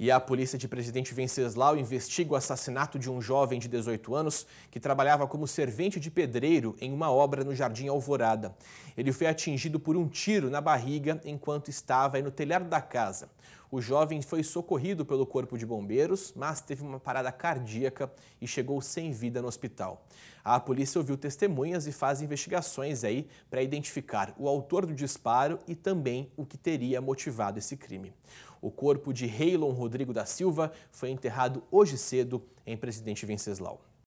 E a polícia de Presidente Venceslau investiga o assassinato de um jovem de 18 anos que trabalhava como servente de pedreiro em uma obra no Jardim Alvorada. Ele foi atingido por um tiro na barriga enquanto estava no telhado da casa. O jovem foi socorrido pelo Corpo de Bombeiros, mas teve uma parada cardíaca e chegou sem vida no hospital. A polícia ouviu testemunhas e faz investigações aí para identificar o autor do disparo e também o que teria motivado esse crime. O corpo de Haylon Rodrigo da Silva foi enterrado hoje cedo em Presidente Venceslau.